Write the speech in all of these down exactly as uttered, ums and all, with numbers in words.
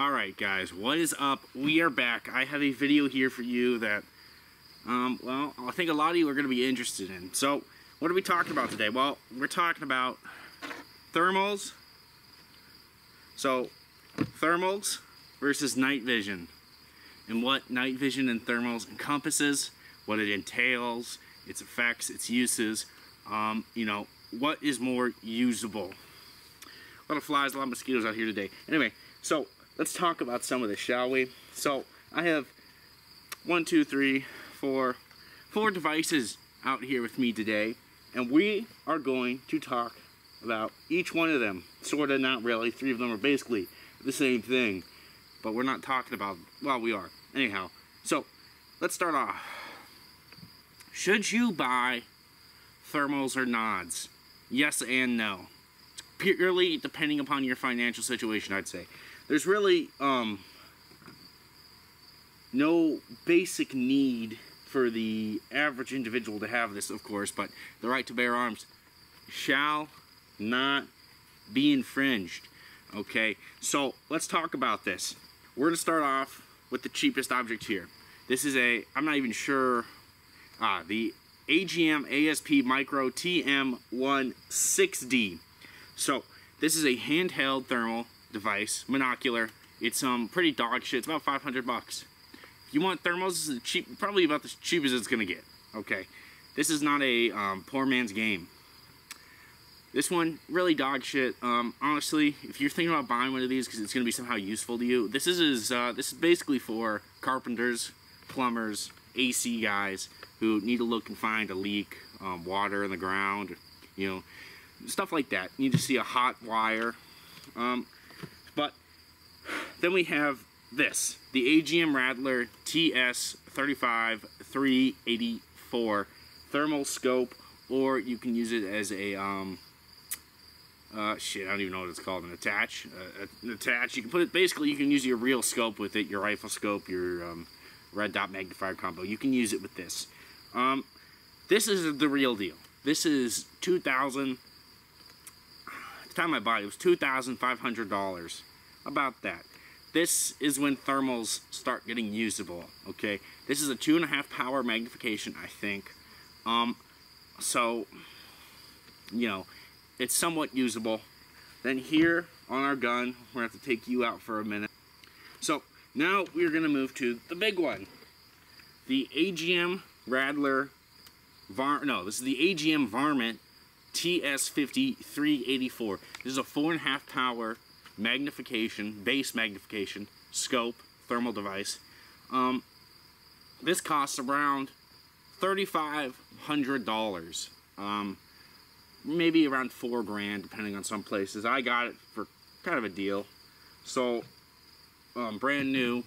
Alright guys, what is up? We are back. I have a video here for you that, um, well, I think a lot of you are going to be interested in. So, what are we talking about today? Well, we're talking about thermals. So, thermals versus night vision. And what night vision and thermals encompasses, what it entails, its effects, its uses, um, you know, what is more usable. A lot of flies, a lot of mosquitoes out here today. Anyway, so let's talk about some of this, shall we? So I have one, two, three, four, four devices out here with me today, and we are going to talk about each one of them. Sorta, not really. Three of them are basically the same thing, but we're not talking about. Well, we are. Anyhow, so let's start off. Should you buy thermals or N O Ds? Yes and no. It's purely depending upon your financial situation, I'd say. There's really um, no basic need for the average individual to have this, of course, but the right to bear arms shall not be infringed. Okay, so let's talk about this. We're going to start off with the cheapest object here. This is a, I'm not even sure, ah, the A G M A S P Micro T M one sixty. So this is a handheld thermal device, monocular. It's um pretty dog shit. It's about five hundred bucks. If you want thermals, this is cheap, probably about the cheapest it's gonna get. Okay, this is not a um, poor man's game. This one really dog shit. Um, honestly, if you're thinking about buying one of these because it's gonna be somehow useful to you, this is is uh, this is basically for carpenters, plumbers, A C guys who need to look and find a leak, um, water in the ground, you know, stuff like that. You need to see a hot wire. Um, But then we have this, the A G M Rattler T S thirty-five dash three eighty-four thermal scope, or you can use it as a, um, uh, shit, I don't even know what it's called, an attach. Uh, an attach, you can put it, basically you can use your real scope with it, your rifle scope, your um, red dot magnifier combo. You can use it with this. Um, this is the real deal. This is two thousand dollars. The time I bought it, it was two thousand five hundred dollars, about that. This is when thermals start getting usable. Okay, this is a two and a half power magnification, I think. Um, so you know, it's somewhat usable. Then here on our gun, we're gonna have to take you out for a minute. So now we're gonna move to the big one, the A G M Rattler. Var no, this is the A G M Varmint T S fifty dash three eighty-four. This is a four and a half power magnification, base magnification, scope, thermal device. Um, this costs around thirty-five hundred dollars, um, maybe around four grand, depending on some places. I got it for kind of a deal, so um, brand new.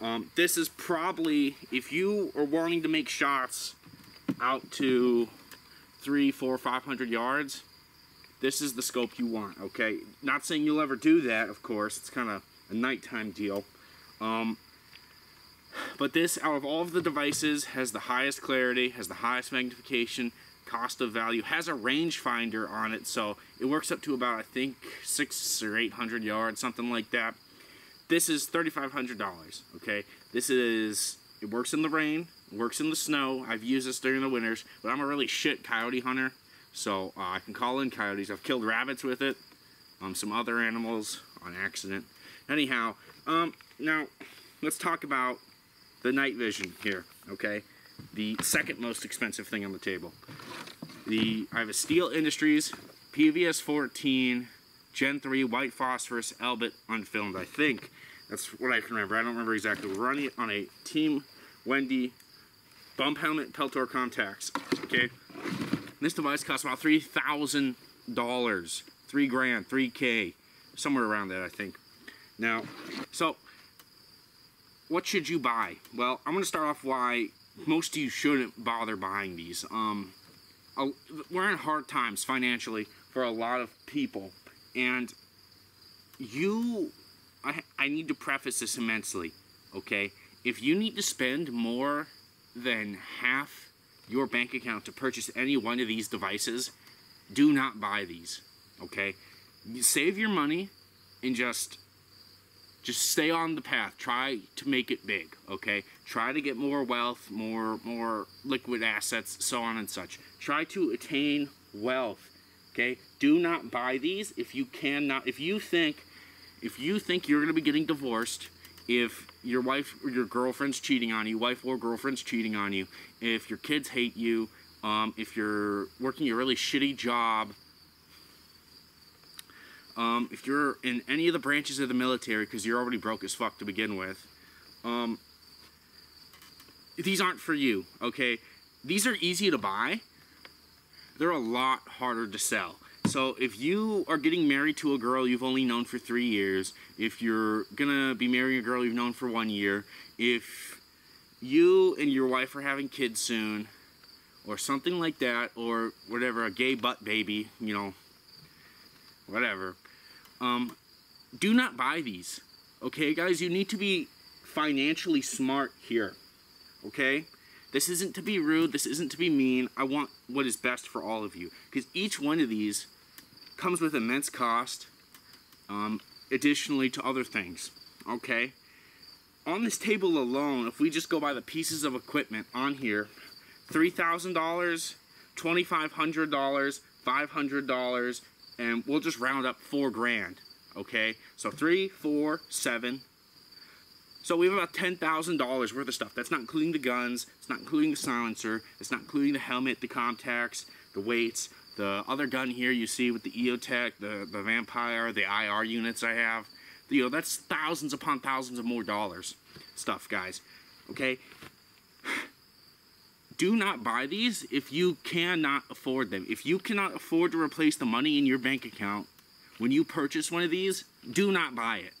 Um, this is probably, if you are wanting to make shots out to three, four, five hundred yards, this is the scope you want. Okay, not saying you'll ever do that, of course. It's kind of a nighttime deal, um, but this, out of all of the devices, has the highest clarity, has the highest magnification, cost of value, has a range finder on it, so it works up to about, I think, six or eight hundred yards, something like that. This is thirty-five hundred dollars. Okay, this is, it works in the rain, works in the snow. I've used this during the winters, but I'm a really shit coyote hunter, so uh, I can call in coyotes. I've killed rabbits with it, um, some other animals on accident. Anyhow, um, now let's talk about the night vision here. Okay, the second most expensive thing on the table. The I have a Steel Industries P V S fourteen Gen three white phosphorus Elbit unfilmed. I think that's what I can remember. I don't remember exactly. We're running it on a Team Wendy bump helmet, Peltor contacts. Okay, this device costs about three thousand dollars, three grand, three k, somewhere around that, I think. Now, so what should you buy? Well, I'm going to start off why most of you shouldn't bother buying these. Um, we're in hard times financially for a lot of people, and you, I, I need to preface this immensely. Okay, if you need to spend more than half your bank account to purchase any one of these devices, do not buy these. Okay, you save your money and just just stay on the path. Try to make it big, okay? Try to get more wealth, more, more liquid assets, so on and such. Try to attain wealth, okay? Do not buy these if you cannot. If you think, if you think you're going to be getting divorced, if your wife or your girlfriend's cheating on you, wife or girlfriend's cheating on you, if your kids hate you, um, if you're working a really shitty job, um, if you're in any of the branches of the military because you're already broke as fuck to begin with, um, these aren't for you, okay? These are easy to buy. They're a lot harder to sell. So if you are getting married to a girl you've only known for three years, if you're gonna be marrying a girl you've known for one year, if you and your wife are having kids soon, or something like that, or whatever, a gay butt baby, you know, whatever, um, do not buy these, okay, guys? You need to be financially smart here, okay? This isn't to be rude, this isn't to be mean. I want what is best for all of you, because each one of these comes with immense cost, um, additionally to other things, okay? On this table alone, if we just go by the pieces of equipment on here, three thousand dollars, twenty-five hundred dollars, five hundred dollars, and we'll just round up four grand, okay? So three, four, seven. So we have about ten thousand dollars worth of stuff. That's not including the guns, it's not including the silencer, it's not including the helmet, the contacts, the weights, the other gun here you see with the EOTech, the, the Vampire, the I R units I have. You know, that's thousands upon thousands of more dollars stuff, guys, okay? Do not buy these if you cannot afford them. If you cannot afford to replace the money in your bank account when you purchase one of these, do not buy it.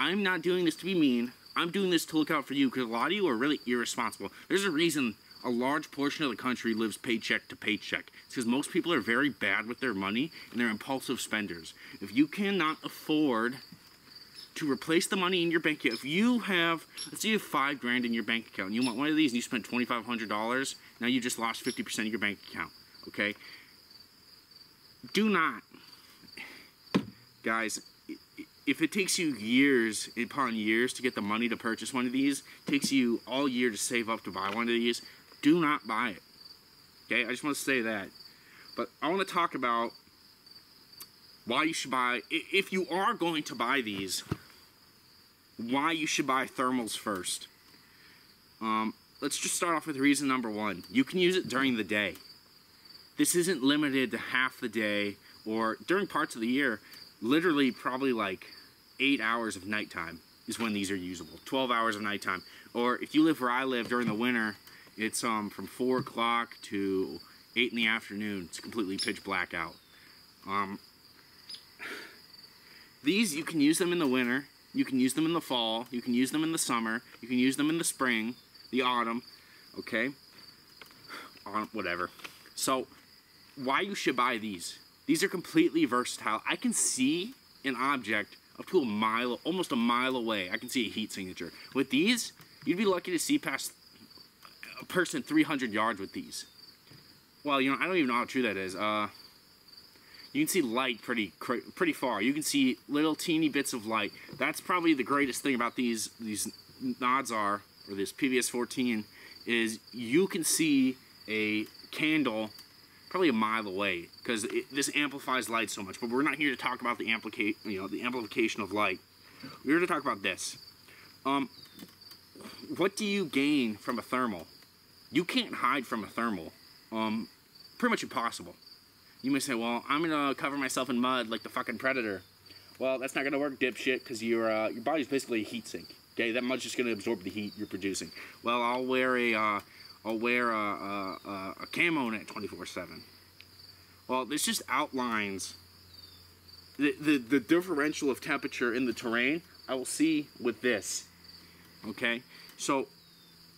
I'm not doing this to be mean. I'm doing this to look out for you, because a lot of you are really irresponsible. There's a reason a large portion of the country lives paycheck to paycheck. It's because most people are very bad with their money and they're impulsive spenders. If you cannot afford to replace the money in your bank account, if you have, let's say you have five grand in your bank account and you want one of these and you spent twenty-five hundred dollars, now you just lost fifty percent of your bank account, okay? Do not, guys. If it takes you years upon years to get the money to purchase one of these, it takes you all year to save up to buy one of these, do not buy it. Okay, I just want to say that. But I want to talk about why you should buy, if you are going to buy these, why you should buy thermals first. Um, let's just start off with reason number one. You can use it during the day. This isn't limited to half the day or during parts of the year. Literally probably like eight hours of nighttime is when these are usable. twelve hours of nighttime. Or if you live where I live during the winter, it's um, from four o'clock to eight in the afternoon. It's completely pitch black out. Um, these, you can use them in the winter. You can use them in the fall. You can use them in the summer. You can use them in the spring, the autumn, okay? Autumn, whatever. So, why you should buy these? These are completely versatile. I can see an object up to a mile, almost a mile away. I can see a heat signature. With these, you'd be lucky to see past a person three hundred yards with these. Well, you know, I don't even know how true that is. Uh, you can see light pretty pretty far. You can see little teeny bits of light. That's probably the greatest thing about these, these N O Ds are, or this P V S fourteen, is you can see a candle probably a mile away, because this amplifies light so much. But we're not here to talk about the amplica- you know, the amplification of light. We're here to talk about this. Um, what do you gain from a thermal? You can't hide from a thermal. Um, pretty much impossible. You may say, well, I'm gonna cover myself in mud like the fucking Predator. Well, that's not gonna work, dipshit, because your uh, your body's basically a heat sink. Okay, that mud's just gonna absorb the heat you're producing. Well, I'll wear a uh, I'll wear a, a, a, a camo net twenty-four seven. Well, this just outlines the, the, the differential of temperature in the terrain I will see with this. Okay? So,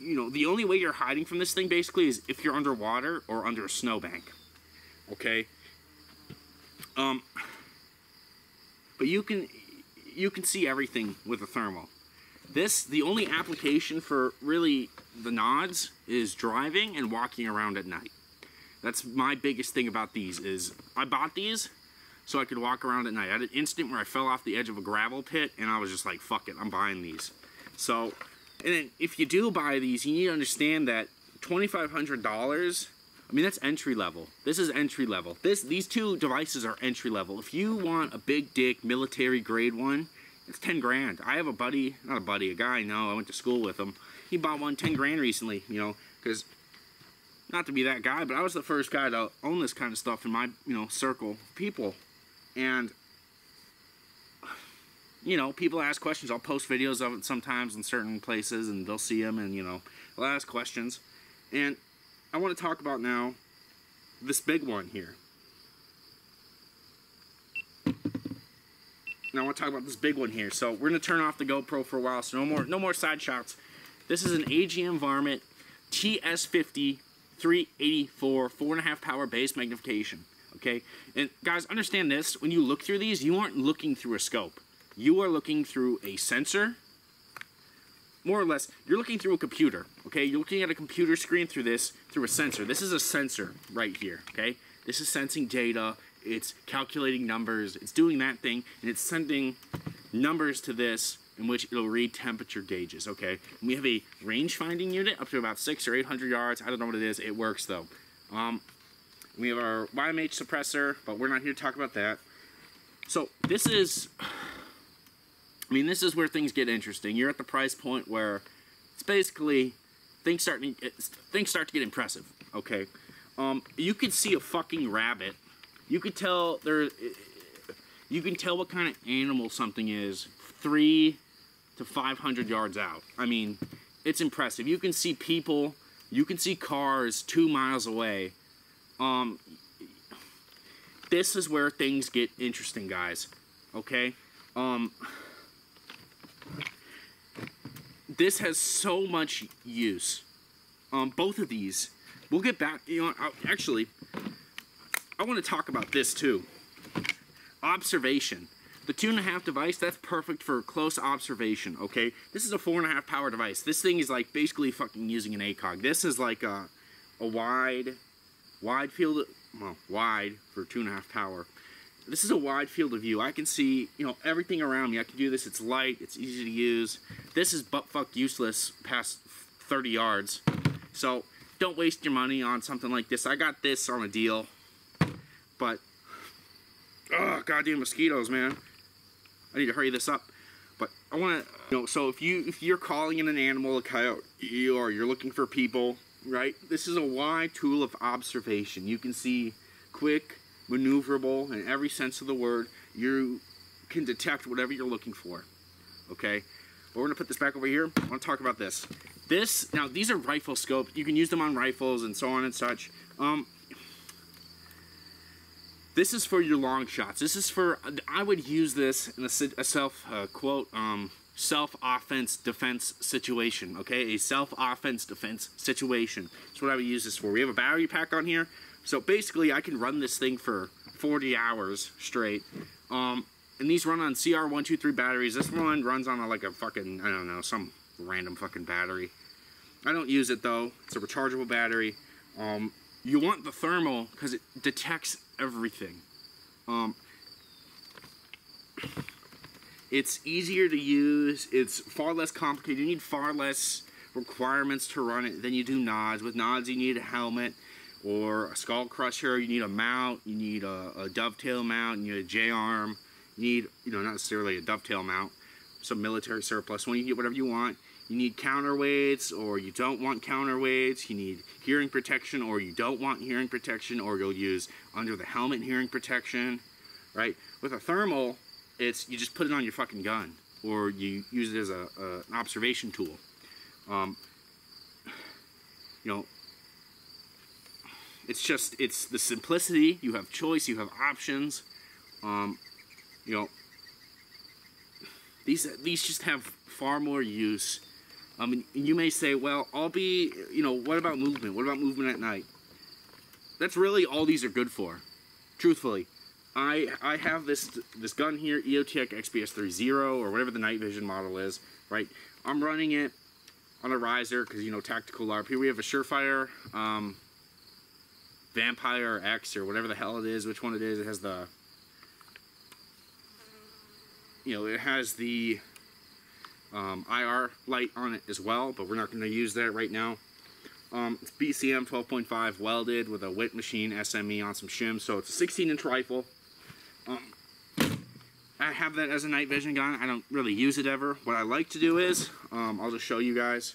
you know, the only way you're hiding from this thing basically is if you're underwater or under a snowbank. Okay? Um, but you can, you can see everything with a thermal. This, the only application for really the N O Ds is driving and walking around at night. That's my biggest thing about these is I bought these so I could walk around at night. I had an instant where I fell off the edge of a gravel pit, and I was just like, fuck it, I'm buying these. So, and then if you do buy these, you need to understand that twenty-five hundred dollars, I mean, that's entry level. This is entry level. This, these two devices are entry level. If you want a big dick military grade one, it's ten grand. I have a buddy, not a buddy, a guy I know, I went to school with him. He bought one ten grand recently, you know, because, not to be that guy, but I was the first guy to own this kind of stuff in my, you know, circle of people. And, you know, people ask questions. I'll post videos of it sometimes in certain places, and they'll see them, and, you know, they'll ask questions. And I want to talk about now this big one here. And I want to talk about this big one here. So we're going to turn off the GoPro for a while, so no more, no more side shots. This is an A G M Varmint T S fifty three eighty-four, four point five power base magnification. Okay, and guys, understand this, when you look through these, you aren't looking through a scope. You are looking through a sensor, more or less. You're looking through a computer, okay? You're looking at a computer screen through this, through a sensor. This is a sensor right here, okay? This is sensing data, it's calculating numbers, it's doing that thing, and it's sending numbers to this, in which it'll read temperature gauges, okay? And we have a range finding unit up to about six or eight hundred yards. I don't know what it is. It works, though. Um, we have our Y M H suppressor, but we're not here to talk about that. So this is, I mean, this is where things get interesting. You're at the price point where it's basically things start to, things start to get impressive, okay? Um, you could see a fucking rabbit. You could tell there, you can tell what kind of animal something is three to five hundred yards out. I mean, it's impressive. You can see people, you can see cars two miles away. Um, this is where things get interesting, guys. Okay. Um, this has so much use. Um, both of these. We'll get back. You know, I'll, actually, I want to talk about this too. Observation. The two and a half device, that's perfect for close observation, okay? This is a four and a half power device. This thing is like basically fucking using an ACOG. This is like a, a wide, wide field, well, wide for two and a half power. This is a wide field of view. I can see, you know, everything around me. I can do this. It's light. It's easy to use. This is buttfuck useless past thirty yards. So don't waste your money on something like this. I got this on a deal, but, oh, goddamn mosquitoes, man. I need to hurry this up, but I want to, you know, so if, you, if you're calling in an animal, a coyote, or you're looking for people, right, this is a wide tool of observation. You can see quick, maneuverable, in every sense of the word. You can detect whatever you're looking for, okay? But we're going to put this back over here. I want to talk about this. This, now, these are rifle scopes. You can use them on rifles and so on and such. Um... This is for your long shots. This is for, I would use this in a, a self, uh, quote, um, self-offense defense situation, okay? A self-offense defense situation. That's what I would use this for. We have a battery pack on here. So basically, I can run this thing for forty hours straight. Um, and these run on C R one two three batteries. This one runs on a, like a fucking, I don't know, some random fucking battery. I don't use it, though. It's a rechargeable battery. Um, you want the thermal because it detects everything. Um, it's easier to use. It's far less complicated. You need far less requirements to run it than you do N O Ds. With N O Ds, you need a helmet or a skull crusher. You need a mount. You need a, a dovetail mount. You need a J-arm. You need, you know, not necessarily a dovetail mount. Some military surplus one. You get whatever you want. You need counterweights, or you don't want counterweights. You need hearing protection, or you don't want hearing protection, or you'll use under the helmet hearing protection, right? With a thermal, it's you just put it on your fucking gun, or you use it as a, a, an observation tool. Um, you know, it's just, it's the simplicity. You have choice, you have options. Um, you know, these, these just have far more use. I mean, you may say, well, I'll be, you know, what about movement? What about movement at night? That's really all these are good for. Truthfully, I I have this this gun here, EOTech X P S thirty or whatever the night vision model is, right? I'm running it on a riser because, you know, tactical LARP. Here we have a Surefire um, Vampire X or whatever the hell it is, which one it is. It has the you know, it has the um, I R light on it as well, but we're not going to use that right now. Um, it's B C M twelve point five welded with a W I T machine S M E on some shims, so it's a sixteen inch rifle. Um, I have that as a night vision gun. I don't really use it ever. What I like to do is, um, I'll just show you guys.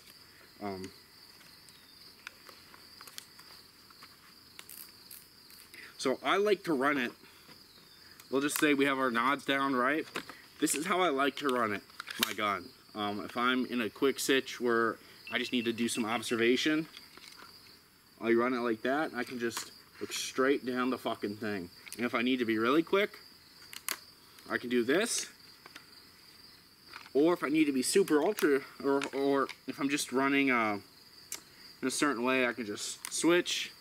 Um, so I like to run it. We'll just say we have our nods down, right? This is how I like to run it, my gun. Um, if I'm in a quick sitch where I just need to do some observation, I run it like that, and I can just look straight down the fucking thing. And if I need to be really quick, I can do this. Or if I need to be super ultra, or, or if I'm just running uh, in a certain way, I can just switch.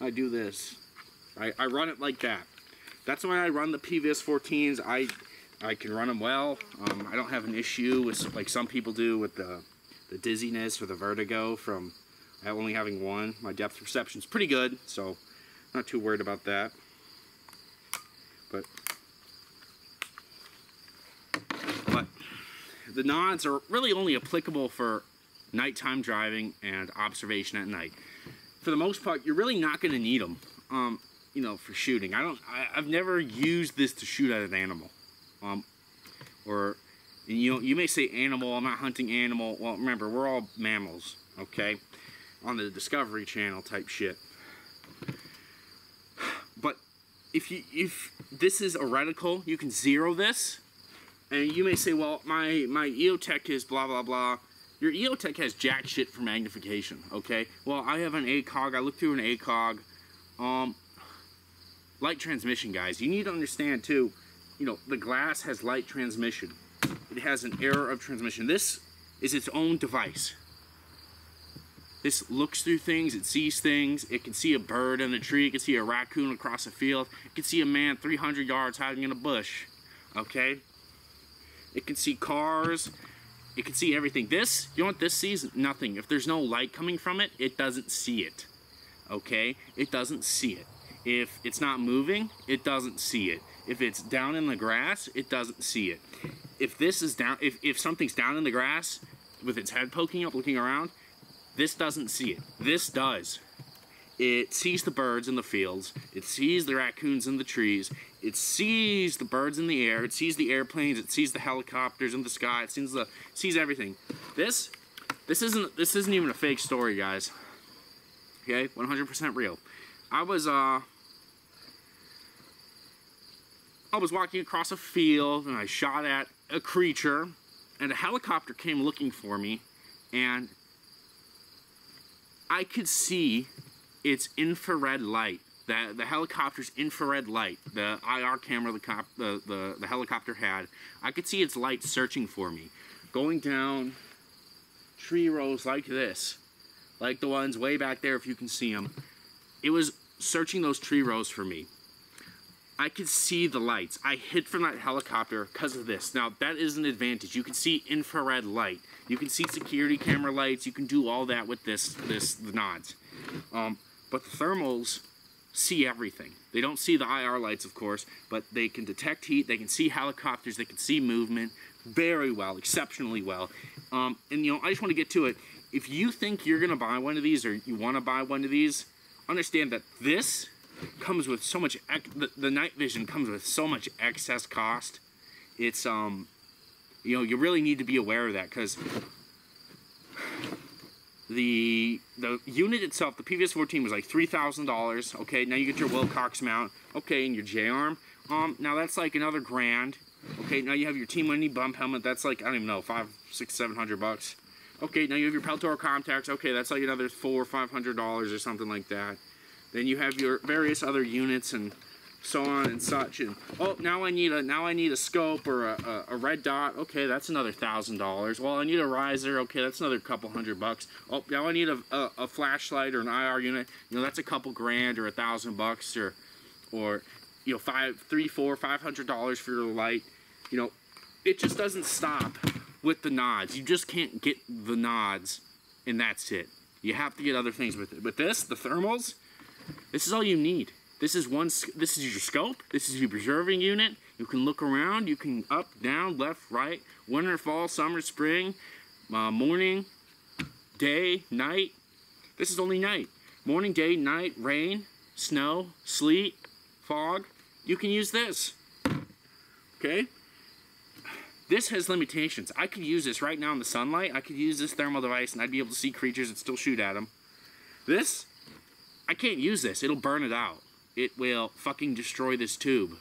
I do this. I, I run it like that. That's why I run the P V S fourteens. I I can run them well. Um, I don't have an issue with, like some people do, with the, the dizziness or the vertigo from only having one. My depth perception is pretty good, so not too worried about that. But, but the nods are really only applicable for nighttime driving and observation at night. For the most part, you're really not going to need them, um, you know, for shooting. I don't. I, I've never used this to shoot at an animal, um, or you know, you may say animal. I'm not hunting animal. Well, remember, we're all mammals, okay? On the Discovery Channel type shit. But if you if this is a reticle, you can zero this, and you may say, well, my my EOTech is blah blah blah. Your EOTech has jack shit for magnification, okay? Well, I have an ACOG. I look through an ACOG. Um, light transmission, guys. You need to understand, too, you know, the glass has light transmission. It has an error of transmission. This is its own device. This looks through things. It sees things. It can see a bird in a tree. It can see a raccoon across a field. It can see a man three hundred yards hiding in a bush, okay? It can see cars. It can see everything. This, you know what this sees? Nothing. If there's no light coming from it, it doesn't see it. Okay? It doesn't see it. If it's not moving, it doesn't see it. If it's down in the grass, it doesn't see it. If this is down, if, if something's down in the grass with its head poking up, looking around, this doesn't see it. This does. It sees the birds in the fields. It sees the raccoons in the trees. It sees the birds in the air. It sees the airplanes. It sees the helicopters in the sky. It sees the sees everything. This, this isn't this isn't even a fake story, guys. Okay, one hundred percent real. I was uh, I was walking across a field and I shot at a creature, and a helicopter came looking for me, and I could see its infrared light, the, the helicopter's infrared light, the I R camera the, cop, the, the, the helicopter had. I could see its light searching for me, going down tree rows like this, like the ones way back there if you can see them. It was searching those tree rows for me. I could see the lights. I hid from that helicopter because of this. Now, that is an advantage. You can see infrared light. You can see security camera lights. You can do all that with this, this the nods. Um, But the thermals see everything. They don't see the I R lights, of course, but they can detect heat, they can see helicopters, they can see movement very well, exceptionally well. Um, and, you know, I just want to get to it. If you think you're going to buy one of these or you want to buy one of these, understand that this comes with so much, the, the night vision comes with so much excess cost. It's, um, you know, you really need to be aware of that because The the unit itself, the P V S fourteen, was like three thousand dollars. Okay, now you get your Wilcox mount. Okay, and your J-arm. Um, now that's like another grand. Okay, now you have your Team Wendy bump helmet. That's like, I don't even know, five, six, seven hundred bucks. Okay, now you have your Peltor contacts. Okay, that's like another four or five hundred dollars or something like that. Then you have your various other units and so on and such. And oh, now I need a now I need a scope or a, a, a red dot. Okay, that's another thousand dollars. Well, I need a riser. Okay, that's another couple hundred bucks. Oh, now I need a, a, a flashlight or an I R unit. You know, that's a couple grand or a thousand bucks or or you know five, three, four, five hundred dollars for your light. You know, it just doesn't stop with the nods. You just can't get the nods, and that's it. You have to get other things with it. But this, the thermals, this is all you need. This is one. This is your scope. This is your preserving unit. You can look around, you can up, down, left, right, winter, fall, summer, spring, uh, morning, day, night. This is only night. Morning, day, night, rain, snow, sleet, fog. You can use this. Okay? This has limitations. I could use this right now in the sunlight. I could use this thermal device and I'd be able to see creatures and still shoot at them. This, I can't use this. It'll burn it out. It will fucking destroy this tube.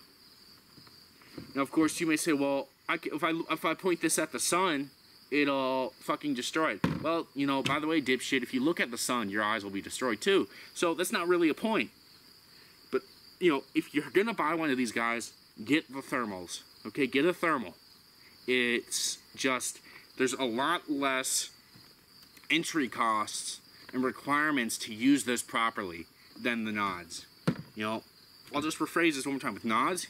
Now, of course, you may say, well, I, if, I, if I point this at the sun, it'll fucking destroy it. Well, you know, by the way, dipshit, if you look at the sun, your eyes will be destroyed too. So that's not really a point. But, you know, if you're going to buy one of these guys, get the thermals. Okay, get a thermal. It's just, there's a lot less entry costs and requirements to use this properly than the N O Ds. You know, I'll just rephrase this one more time. With N O Ds,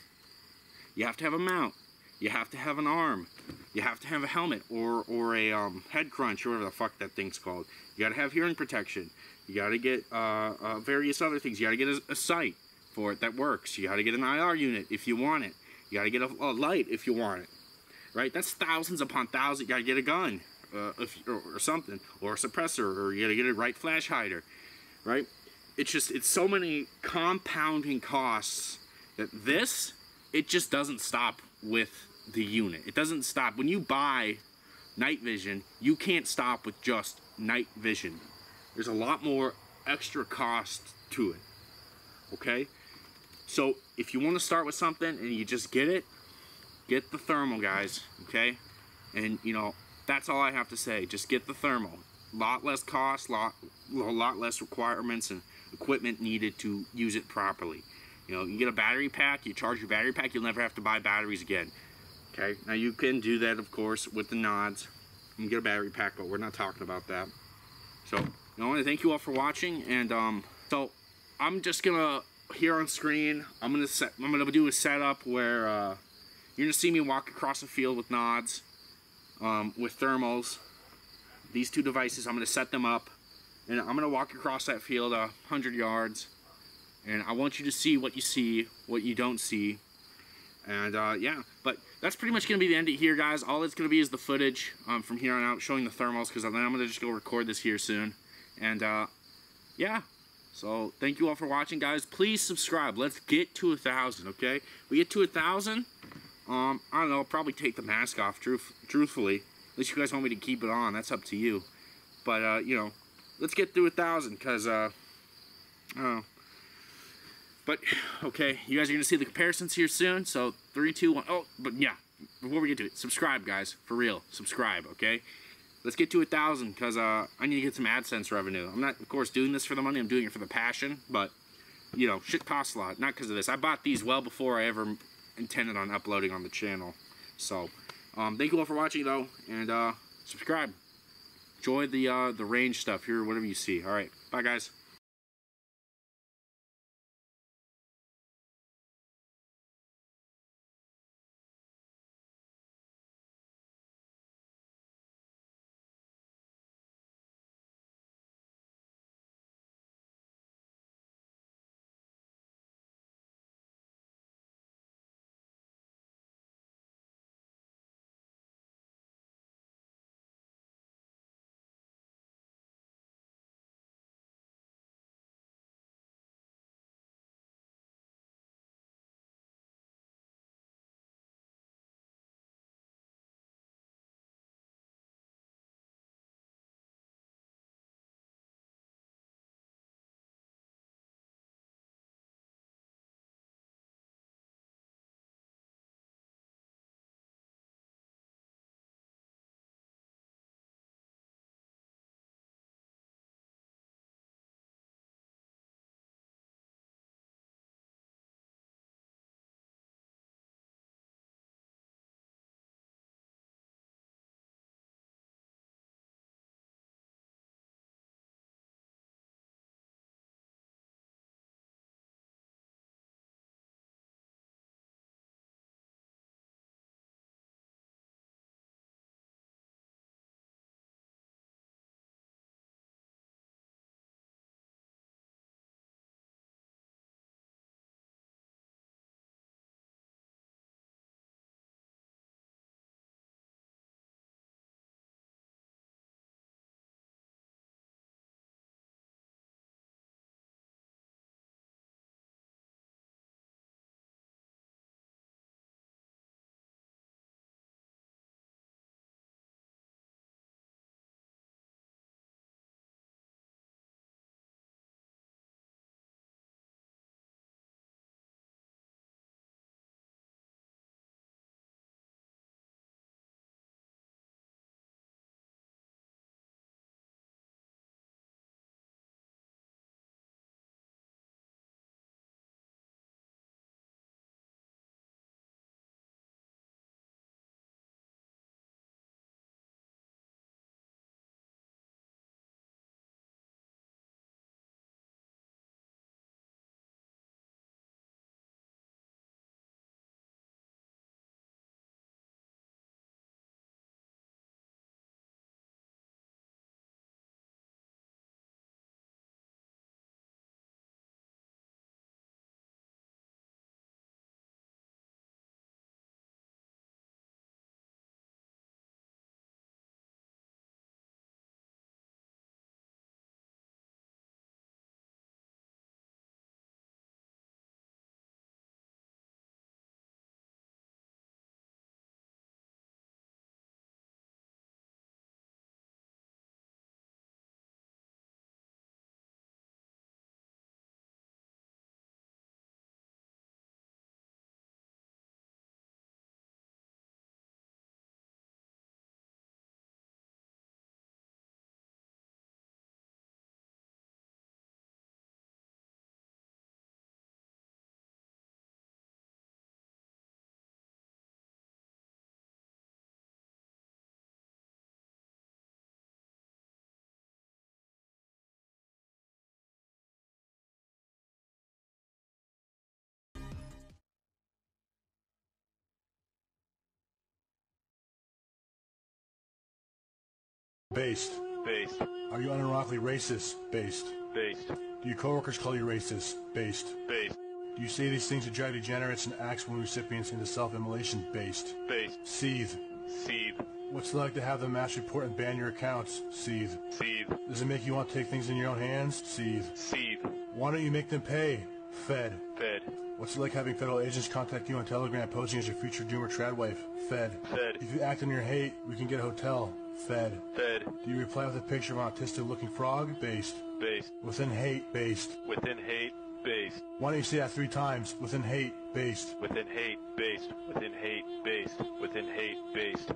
you have to have a mount, you have to have an arm, you have to have a helmet or or a um, head crunch or whatever the fuck that thing's called. You gotta have hearing protection. You gotta get uh, uh, various other things. You gotta get a, a sight for it that works. You gotta get an I R unit if you want it. You gotta get a, a light if you want it. Right? That's thousands upon thousands. You gotta get a gun. Uh, if, or, or something, or a suppressor, or you gotta get a right flash hider, right? It's just, it's so many compounding costs that this, it just doesn't stop with the unit. It doesn't stop. When you buy night vision, you can't stop with just night vision. There's a lot more extra cost to it, okay? So if you want to start with something and you just get it, get the thermal, guys, okay? And, you know, that's all I have to say. Just get the thermal. A lot less cost, lot, a lot less requirements and equipment needed to use it properly. You know, you get a battery pack, you charge your battery pack, you'll never have to buy batteries again. Okay, now you can do that, of course, with the N O Ds. You can get a battery pack, but we're not talking about that. So, you know, I want to thank you all for watching, and um, so I'm just gonna, here on screen, I'm gonna set, I'm gonna do a setup where uh, you're gonna see me walk across the field with N O Ds. Um, with thermals, these two devices, I'm going to set them up, and I'm going to walk across that field a uh, hundred yards, and I want you to see what you see, what you don't see, and uh, yeah, but that's pretty much going to be the end of here, guys. All it's going to be is the footage um, from here on out showing the thermals, because then I'm going to just go record this here soon, and uh, yeah, so thank you all for watching, guys. Please subscribe. Let's get to a thousand, okay? We get to a thousand. Um, I don't know, I'll probably take the mask off, truth, truthfully. Unless you guys want me to keep it on, that's up to you. But, uh, you know, let's get through a thousand, because, uh, I don't know. But, okay, you guys are going to see the comparisons here soon, so three, two, one, oh, but yeah, before we get to it, subscribe, guys, for real, subscribe, okay? Let's get to a thousand, because, uh, I need to get some AdSense revenue. I'm not, of course, doing this for the money, I'm doing it for the passion, but, you know, shit costs a lot, not because of this. I bought these well before I ever intended on uploading on the channel. So um thank you all for watching, though, and uh subscribe. Enjoy the uh the range stuff here, whatever you see. All right, bye, guys. Based. Based. Are you unironically racist? Based. Based. Do your coworkers call you racist? Based. Based. Do you say these things to drive degenerates and axe-wound recipients into self-immolation? Based. Based. Seethe. Seethe. What's it like to have the match report and ban your accounts? Seethe. Seethe. Does it make you want to take things in your own hands? Seethe. Seethe. Why don't you make them pay? Fed. Fed. What's it like having federal agents contact you on Telegram posing as your future doomer trad wife? Fed. Fed. If you act on your hate, we can get a hotel. Fed. Fed. Do you reply with a picture of an autistic-looking frog? Based. Based. Within hate. Based. Within hate. Based. Why don't you say that three times? Within hate. Based. Within hate. Based. Within hate. Based. Within hate. Based.